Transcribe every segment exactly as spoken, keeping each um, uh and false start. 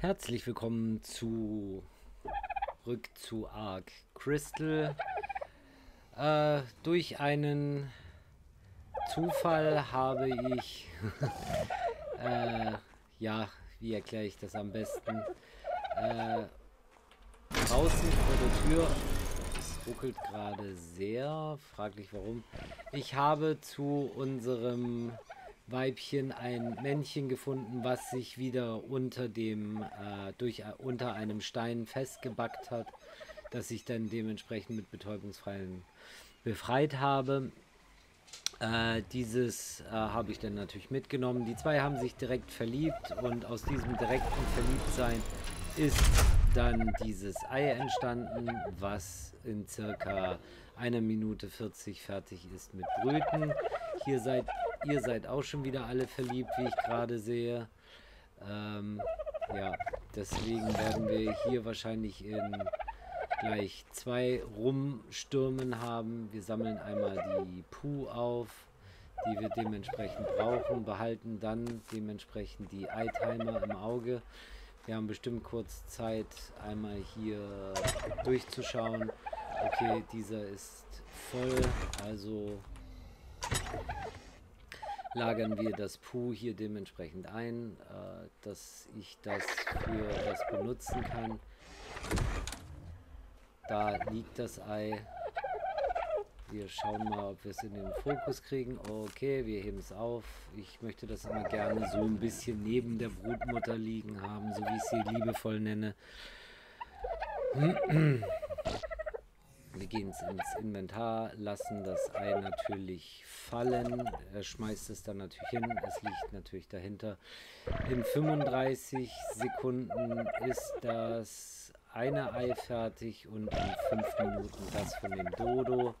Herzlich willkommen zurück zu Ark Crystal. Äh, durch einen Zufall habe ich, äh, ja, wie erkläre ich das am besten, äh, draußen vor der Tür, es ruckelt gerade sehr, fraglich warum, ich habe zu unserem Weibchen ein Männchen gefunden, was sich wieder unter dem äh, durch äh, unter einem Stein festgebackt hat, das ich dann dementsprechend mit Betäubungsfallen befreit habe. Äh, dieses äh, habe ich dann natürlich mitgenommen. Die zwei haben sich direkt verliebt und aus diesem direkten Verliebtsein ist dann dieses Ei entstanden, was in circa einer Minute vierzig fertig ist mit Brüten. Hier seid Ihr seid auch schon wieder alle verliebt, wie ich gerade sehe. Ähm, ja, deswegen werden wir hier wahrscheinlich in gleich zwei Rumstürmen haben. Wir sammeln einmal die Puh auf, die wir dementsprechend brauchen, behalten dann dementsprechend die Eye-Timer im Auge. Wir haben bestimmt kurz Zeit, einmal hier durchzuschauen. Okay, dieser ist voll, also lagern wir das Puh hier dementsprechend ein, äh, dass ich das für was benutzen kann. Da liegt das Ei. Wir schauen mal, ob wir es in den Fokus kriegen. Okay, wir heben es auf. Ich möchte das immer gerne so ein bisschen neben der Brutmutter liegen haben, so wie ich sie liebevoll nenne. Wir gehen ins Inventar, lassen das Ei natürlich fallen. Er schmeißt es dann natürlich hin. Es liegt natürlich dahinter. In fünfunddreißig Sekunden ist das eine Ei fertig und in fünf Minuten das von dem Dodo.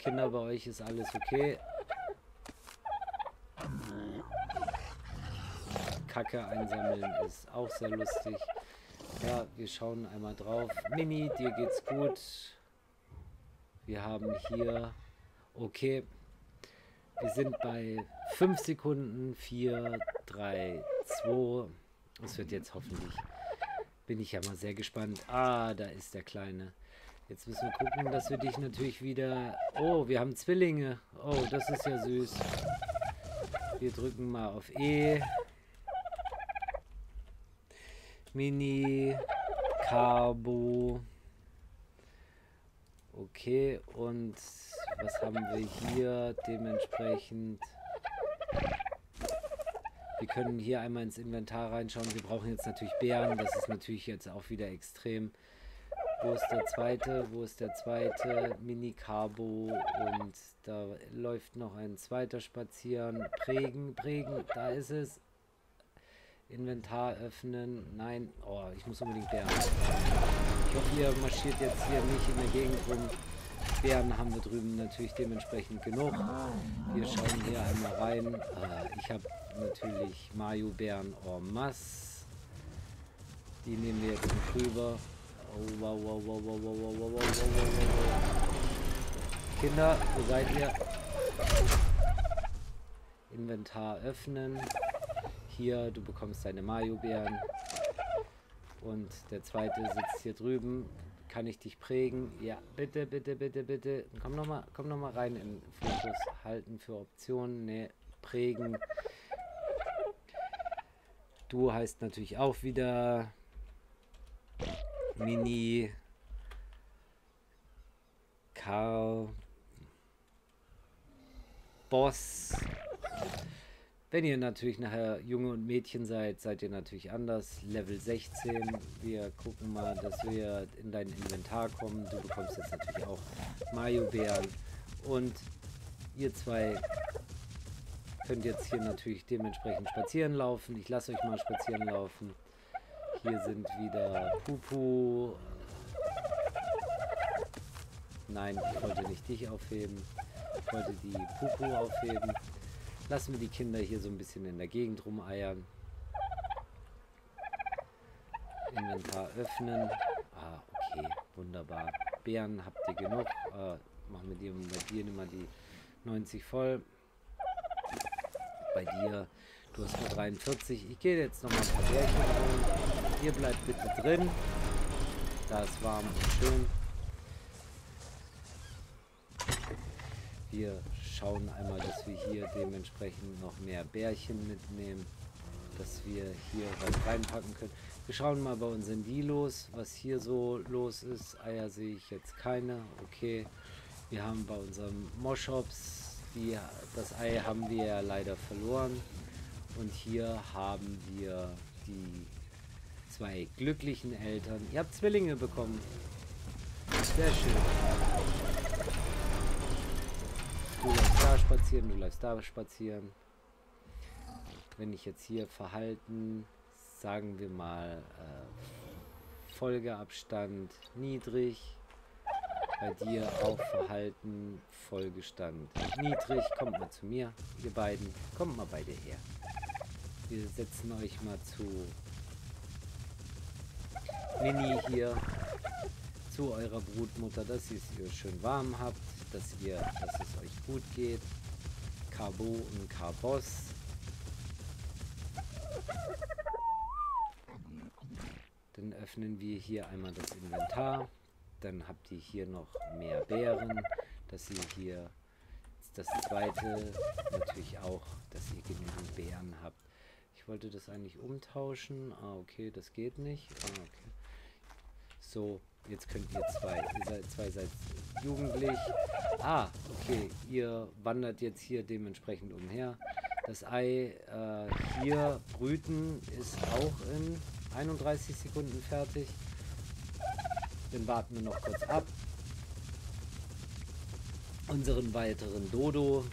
Kinder, bei euch ist alles okay. Kacke einsammeln ist auch sehr lustig. Ja, wir schauen einmal drauf. Mini, dir geht's gut. Wir haben hier, okay, wir sind bei fünf Sekunden, vier, drei, zwei. Das wird jetzt hoffentlich, bin ich ja mal sehr gespannt. Ah, da ist der Kleine. Jetzt müssen wir gucken, dass wir dich natürlich wieder, oh, wir haben Zwillinge. Oh, das ist ja süß. Wir drücken mal auf E. Mini, Carbo. Okay, und was haben wir hier dementsprechend? Wir können hier einmal ins Inventar reinschauen. Wir brauchen jetzt natürlich Beeren. Das ist natürlich jetzt auch wieder extrem. Wo ist der zweite? Wo ist der zweite? Mini, Carbo. Und da läuft noch ein zweiter spazieren. Prägen, prägen. Da ist es. Inventar öffnen. Nein. Oh, ich muss unbedingt Bären. Ich hoffe, ihr marschiert jetzt hier nicht in der Gegend rum. Bären haben wir drüben natürlich dementsprechend genug. Wir schauen hier einmal rein. Äh, ich habe natürlich Mayo-Bären en masse. Die nehmen wir jetzt mit rüber. Oh, wow, wow, wow, wow, wow, wow, wow, wow, wow. Kinder, wo seid ihr? Inventar öffnen. Hier, du bekommst deine Mayo-Beeren. Und der zweite sitzt hier drüben. Kann ich dich prägen? Ja, bitte, bitte, bitte, bitte. Komm nochmal, komm noch mal rein in Fokus. Halten für Optionen. Ne, prägen. Du heißt natürlich auch wieder Mini, Karl, Boss. Wenn ihr natürlich nachher Junge und Mädchen seid, seid ihr natürlich anders. Level sechzehn. Wir gucken mal, dass wir in dein Inventar kommen. Du bekommst jetzt natürlich auch Mayo-Bären. Und ihr zwei könnt jetzt hier natürlich dementsprechend spazieren laufen. Ich lasse euch mal spazieren laufen. Hier sind wieder Pupu. Nein, ich wollte nicht dich aufheben. Ich wollte die Pupu aufheben. Lassen wir die Kinder hier so ein bisschen in der Gegend rumeiern. Inventar öffnen. Ah, okay. Wunderbar. Beeren habt ihr genug. Äh, machen wir dir bei dir immer die neunzig voll. Bei dir, du hast nur dreiundvierzig. Ich gehe jetzt nochmal ein paar Bärchen holen. Ihr bleibt bitte drin. Da ist warm und schön. Wir schauen einmal, dass wir hier dementsprechend noch mehr Bärchen mitnehmen, dass wir hier was reinpacken können. Wir schauen mal bei uns in die los, was hier so los ist. Eier sehe ich jetzt keine. Okay, wir haben bei unserem Moshops, die, das Ei haben wir ja leider verloren. Und hier haben wir die zwei glücklichen Eltern. Ihr habt Zwillinge bekommen. Sehr schön. Du läufst da spazieren, du läufst da spazieren. Wenn ich jetzt hier Verhalten, sagen wir mal, äh, Folgeabstand niedrig. Bei dir auch Verhalten, Folgestand niedrig. Kommt mal zu mir, ihr beiden. Kommt mal beide her. Wir setzen euch mal zu Mini hier, zu eurer Brutmutter, dass ihr es schön warm habt, dass, ihr, dass es euch gut geht. Carbo und Carbos. Dann öffnen wir hier einmal das Inventar. Dann habt ihr hier noch mehr Beeren, dass ihr hier das zweite natürlich auch, dass ihr genügend Beeren habt. Ich wollte das eigentlich umtauschen. Ah, okay, das geht nicht. Ah, okay. So, jetzt könnt ihr zwei, ihr seid, zwei seid jugendlich. Ah, okay, ihr wandert jetzt hier dementsprechend umher. Das Ei äh, hier brüten ist auch in einunddreißig Sekunden fertig. Dann warten wir noch kurz ab. Unseren weiteren Dodo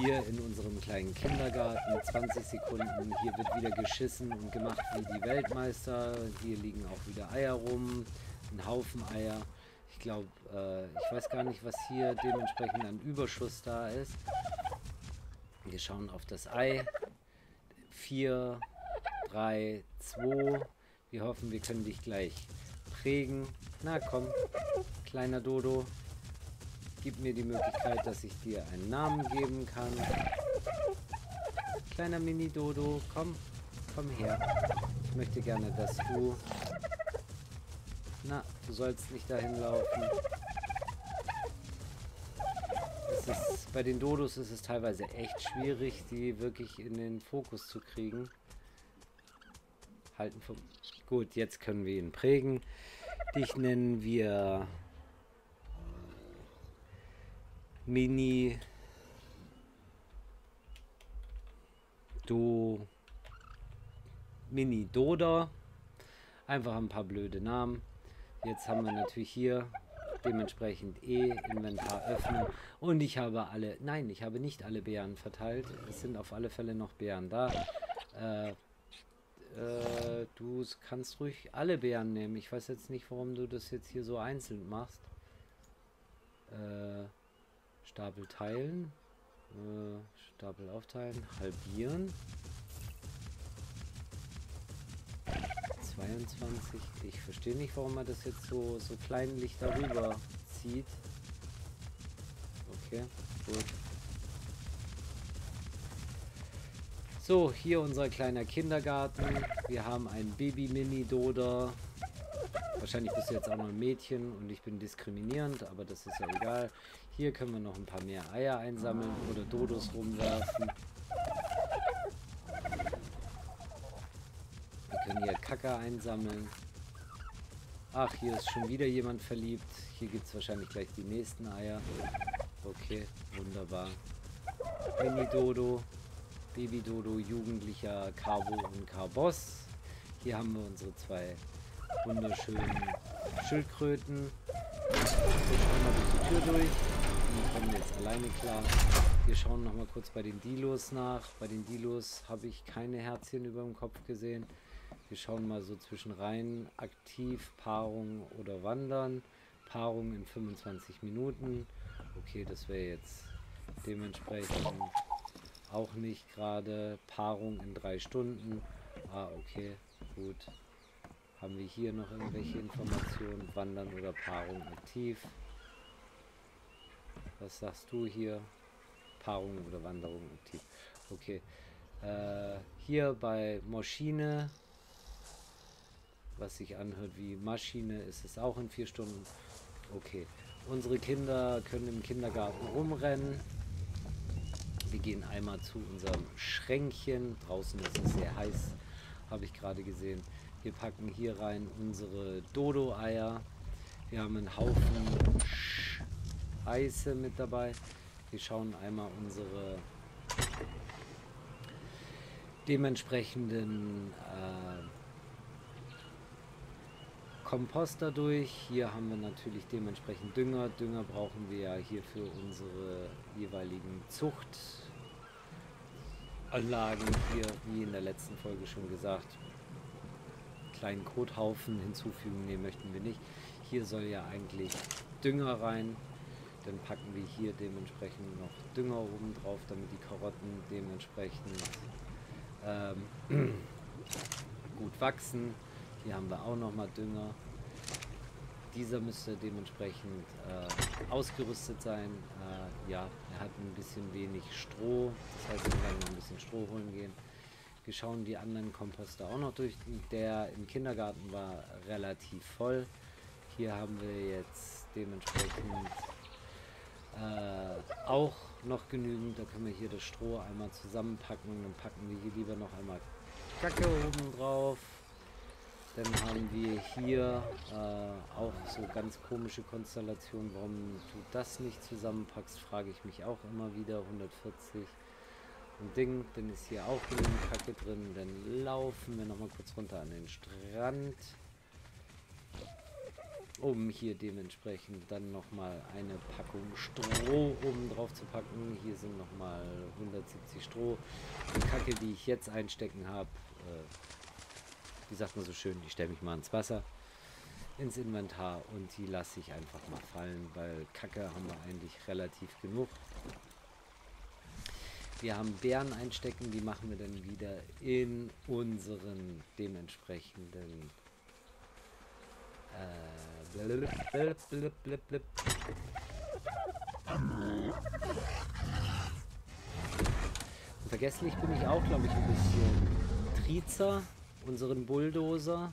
hier in unserem kleinen Kindergarten. zwanzig Sekunden. Hier wird wieder geschissen und gemacht wie die Weltmeister. Hier liegen auch wieder Eier rum. Ein Haufen Eier. Ich glaube, äh, ich weiß gar nicht, was hier dementsprechend an Überschuss da ist. Wir schauen auf das Ei. vier, drei, zwei. Wir hoffen, wir können dich gleich prägen. Na komm, kleiner Dodo. Gib mir die Möglichkeit, dass ich dir einen Namen geben kann. Kleiner Mini-Dodo, komm, komm her. Ich möchte gerne, dass du... Na, du sollst nicht dahin laufen. Es ist, bei den Dodos ist es teilweise echt schwierig, die wirklich in den Fokus zu kriegen. Halten vom... Gut, jetzt können wir ihn prägen. Dich nennen wir... Mini Do Mini Doda. Einfach ein paar blöde Namen. Jetzt haben wir natürlich hier dementsprechend E, Inventar öffnen. Und ich habe alle, nein, ich habe nicht alle Beeren verteilt. Es sind auf alle Fälle noch Beeren da. Äh, äh, du kannst ruhig alle Beeren nehmen. Ich weiß jetzt nicht, warum du das jetzt hier so einzeln machst. Äh... Stapel teilen, äh, Stapel aufteilen, halbieren, zweiundzwanzig, ich verstehe nicht, warum man das jetzt so, so kleinlich darüber zieht. Okay, gut. So, hier unser kleiner Kindergarten, wir haben ein Baby-Mini-Doder. Wahrscheinlich bist du jetzt auch noch ein Mädchen und ich bin diskriminierend, aber das ist ja egal. Hier können wir noch ein paar mehr Eier einsammeln oder Dodos rumwerfen. Wir können hier Kacke einsammeln. Ach, hier ist schon wieder jemand verliebt. Hier gibt es wahrscheinlich gleich die nächsten Eier. Okay, wunderbar. Mini-Dodo, Baby-Dodo, Jugendlicher, Carbo und Carbos. Hier haben wir unsere zwei wunderschönen Schildkröten. Wir schauen mal durch die Tür durch. Die kommen jetzt alleine klar. Wir schauen noch mal kurz bei den Dilos nach. Bei den Dilos habe ich keine Herzchen über dem Kopf gesehen. Wir schauen mal so zwischen rein, aktiv, Paarung oder Wandern. Paarung in fünfundzwanzig Minuten. Okay, das wäre jetzt dementsprechend auch nicht gerade Paarung in drei Stunden. Ah, okay, gut. Haben wir hier noch irgendwelche Informationen? Wandern oder Paarung aktiv? Was sagst du hier? Paarung oder Wanderung aktiv? Okay. Äh, hier bei Maschine, was sich anhört wie Maschine, ist es auch in vier Stunden. Okay. Unsere Kinder können im Kindergarten rumrennen. Wir gehen einmal zu unserem Schränkchen. Draußen ist es sehr heiß, habe ich gerade gesehen. Wir packen hier rein unsere Dodo-Eier. Wir haben einen Haufen Eise mit dabei. Wir schauen einmal unsere dementsprechenden äh, Komposter durch. Hier haben wir natürlich dementsprechend Dünger. Dünger brauchen wir ja hier für unsere jeweiligen Zuchtanlagen. Hier, wie in der letzten Folge schon gesagt, kleinen Kothaufen hinzufügen, ne, möchten wir nicht. Hier soll ja eigentlich Dünger rein. Dann packen wir hier dementsprechend noch Dünger oben drauf, damit die Karotten dementsprechend ähm, gut wachsen. Hier haben wir auch nochmal Dünger. Dieser müsste dementsprechend äh, ausgerüstet sein. Äh, ja, er hat ein bisschen wenig Stroh. Das heißt, wir werden noch ein bisschen Stroh holen gehen. Wir schauen die anderen Komposter auch noch durch. Der im Kindergarten war relativ voll. Hier haben wir jetzt dementsprechend äh, auch noch genügend. Da können wir hier das Stroh einmal zusammenpacken. Dann packen wir hier lieber noch einmal Kacke oben drauf. Dann haben wir hier äh, auch so ganz komische Konstellationen. Warum du das nicht zusammenpackst, frage ich mich auch immer wieder. hundertvierzig. Ding, dann ist hier auch genug Kacke drin. Dann laufen wir noch mal kurz runter an den Strand, um hier dementsprechend dann noch mal eine Packung Stroh oben drauf zu packen. Hier sind noch mal hundertsiebzig Stroh. Die Kacke, die ich jetzt einstecken habe, äh, wie sagt man so schön, die stelle ich mal ins Wasser, ins Inventar, und die lasse ich einfach mal fallen, weil Kacke haben wir eigentlich relativ genug. Wir haben Beeren einstecken, die machen wir dann wieder in unseren dementsprechenden äh, blip, blip, blip, blip, blip. Und vergesslich bin ich auch, glaube ich, ein bisschen. Trizer, unseren Bulldozer,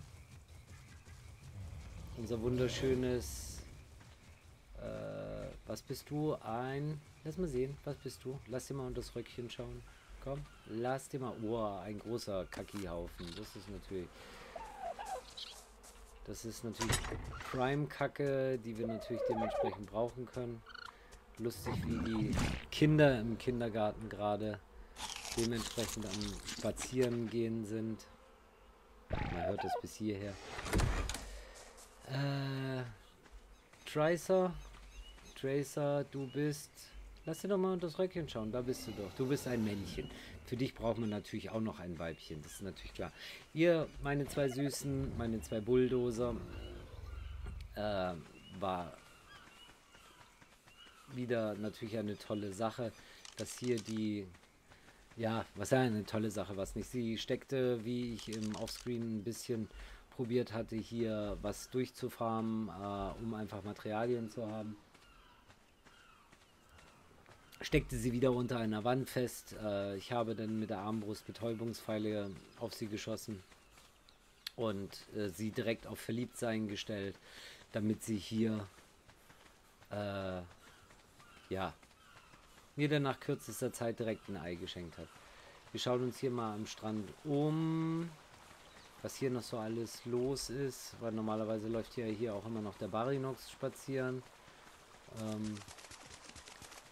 unser wunderschönes, äh, was bist du, ein... Lass mal sehen, was bist du? Lass dir mal unter das Röckchen schauen. Komm, lass dir mal... Oh, ein großer Kackihaufen. Das ist natürlich... Das ist natürlich Prime-Kacke, die wir natürlich dementsprechend brauchen können. Lustig, wie die Kinder im Kindergarten gerade dementsprechend am Spazierengehen sind. Man hört das bis hierher. Äh, Tracer. Tracer, du bist... Lass dir doch mal unter das Röckchen schauen, da bist du doch. Du bist ein Männchen. Für dich braucht man natürlich auch noch ein Weibchen, das ist natürlich klar. Ihr, meine zwei Süßen, meine zwei Bulldozer, äh, war wieder natürlich eine tolle Sache, dass hier die, ja, was ja eine tolle Sache, was nicht. Sie steckte, wie ich im Offscreen ein bisschen probiert hatte, hier was durchzufarmen, äh, um einfach Materialien zu haben. Steckte sie wieder unter einer Wand fest. Äh, ich habe dann mit der Armbrust Betäubungspfeile auf sie geschossen und äh, sie direkt auf Verliebtsein gestellt, damit sie hier äh, ja, mir dann nach kürzester Zeit direkt ein Ei geschenkt hat. Wir schauen uns hier mal am Strand um, was hier noch so alles los ist, weil normalerweise läuft hier, hier auch immer noch der Barynox spazieren. Ähm,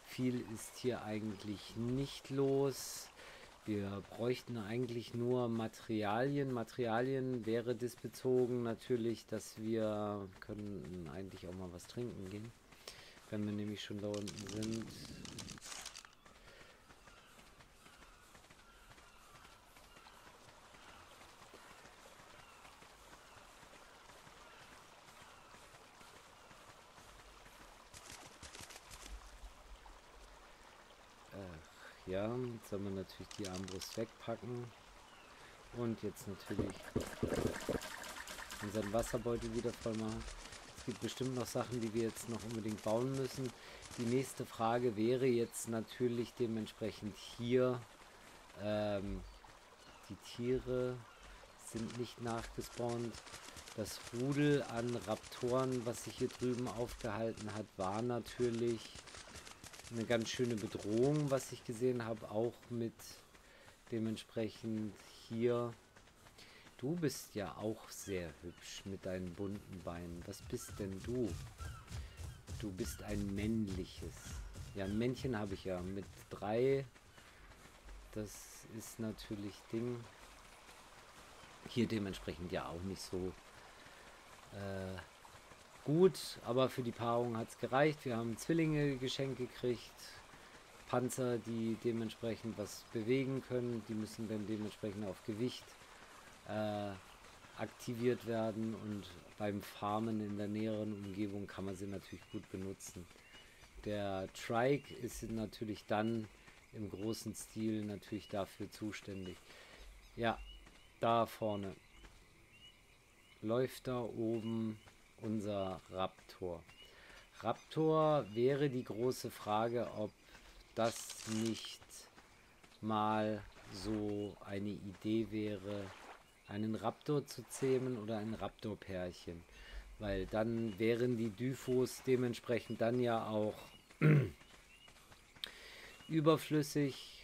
Viel ist hier eigentlich nicht los. Wir bräuchten eigentlich nur Materialien. Materialien wäre diesbezogen natürlich, dass wir können eigentlich auch mal was trinken gehen, wenn wir nämlich schon da unten sind. Ja, jetzt soll man natürlich die Armbrust wegpacken. Und jetzt natürlich unseren Wasserbeutel wieder voll machen. Es gibt bestimmt noch Sachen, die wir jetzt noch unbedingt bauen müssen. Die nächste Frage wäre jetzt natürlich dementsprechend hier, ähm, die Tiere sind nicht nachgespawnt. Das Rudel an Raptoren, was sich hier drüben aufgehalten hat, war natürlich eine ganz schöne Bedrohung, was ich gesehen habe, auch mit dementsprechend hier. Du bist ja auch sehr hübsch mit deinen bunten Beinen. Was bist denn du? Du bist ein männliches. Ja, ein Männchen habe ich ja mit drei. Das ist natürlich Ding. Hier dementsprechend ja auch nicht so äh, gut, aber für die Paarung hat es gereicht. Wir haben Zwillinge geschenkt gekriegt, Panzer, die dementsprechend was bewegen können. Die müssen dann dementsprechend auf Gewicht äh, aktiviert werden und beim Farmen in der näheren Umgebung kann man sie natürlich gut benutzen. Der Trike ist natürlich dann im großen Stil natürlich dafür zuständig. Ja, da vorne läuft da oben unser Raptor. Raptor wäre die große Frage, ob das nicht mal so eine Idee wäre, einen Raptor zu zähmen oder ein Raptor-Pärchen. Weil dann wären die Dyphos dementsprechend dann ja auch überflüssig.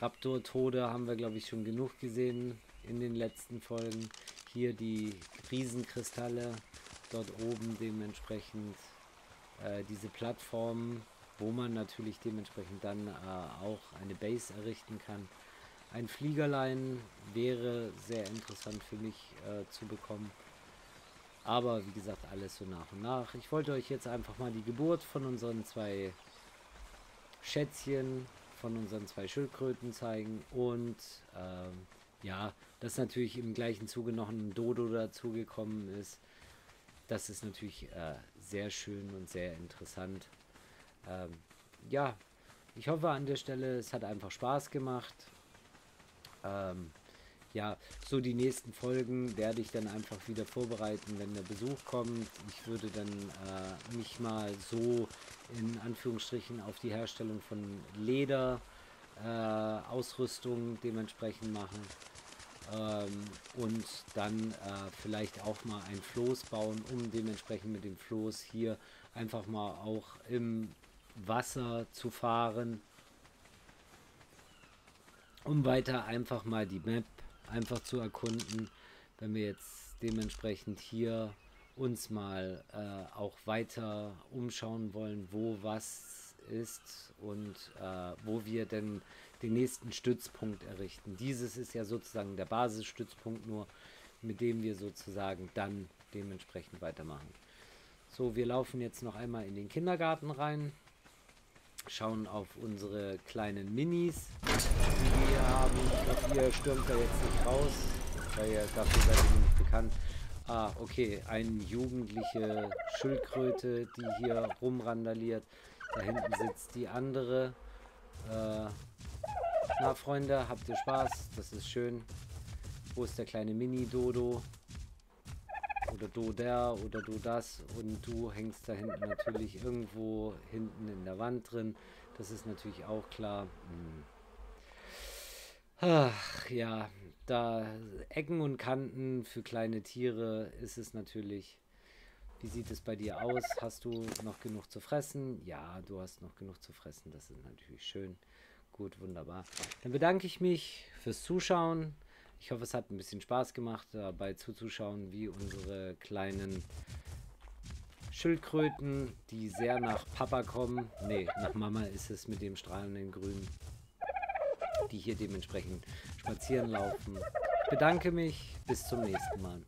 Raptor-Tode haben wir, glaube ich, schon genug gesehen in den letzten Folgen. Hier die Riesenkristalle, dort oben dementsprechend äh, diese Plattformen, wo man natürlich dementsprechend dann äh, auch eine Base errichten kann. Ein Fliegerlein wäre sehr interessant für mich äh, zu bekommen, aber wie gesagt, alles so nach und nach. Ich wollte euch jetzt einfach mal die Geburt von unseren zwei Schätzchen, von unseren zwei Schildkröten zeigen und äh, ja, dass natürlich im gleichen Zuge noch ein Dodo dazugekommen ist. Das ist natürlich äh, sehr schön und sehr interessant. Ähm, ja, ich hoffe an der Stelle, es hat einfach Spaß gemacht. Ähm, ja, so die nächsten Folgen werde ich dann einfach wieder vorbereiten, wenn der Besuch kommt. Ich würde dann äh, mich mal so in Anführungsstrichen auf die Herstellung von Leder, äh, Ausrüstung dementsprechend machen. Ähm, und dann äh, vielleicht auch mal ein Floß bauen, um dementsprechend mit dem Floß hier einfach mal auch im Wasser zu fahren, um weiter einfach mal die Map einfach zu erkunden. Wenn wir jetzt dementsprechend hier uns mal äh, auch weiter umschauen wollen, wo was ist und äh, wo wir denn den nächsten Stützpunkt errichten. Dieses ist ja sozusagen der Basisstützpunkt nur, mit dem wir sozusagen dann dementsprechend weitermachen. So, wir laufen jetzt noch einmal in den Kindergarten rein, schauen auf unsere kleinen Minis, die wir haben. Ich glaube, ihr stürmt da jetzt nicht raus, weil ihr dafür seid ihr nicht bekannt. Ah, okay, eine jugendliche Schildkröte, die hier rumrandaliert. Da hinten sitzt die andere. Äh, na Freunde, habt ihr Spaß? Das ist schön. Wo ist der kleine Mini-Dodo? Oder do der, oder do das. Und du hängst da hinten natürlich irgendwo hinten in der Wand drin. Das ist natürlich auch klar. Hm. Ach ja, da Ecken und Kanten für kleine Tiere ist es natürlich. Wie sieht es bei dir aus? Hast du noch genug zu fressen? Ja, du hast noch genug zu fressen. Das ist natürlich schön. Gut, wunderbar. Dann bedanke ich mich fürs Zuschauen. Ich hoffe, es hat ein bisschen Spaß gemacht, dabei zuzuschauen, wie unsere kleinen Schildkröten, die sehr nach Papa kommen, nee, nach Mama ist es mit dem strahlenden Grün, die hier dementsprechend spazieren laufen. Ich bedanke mich, bis zum nächsten Mal.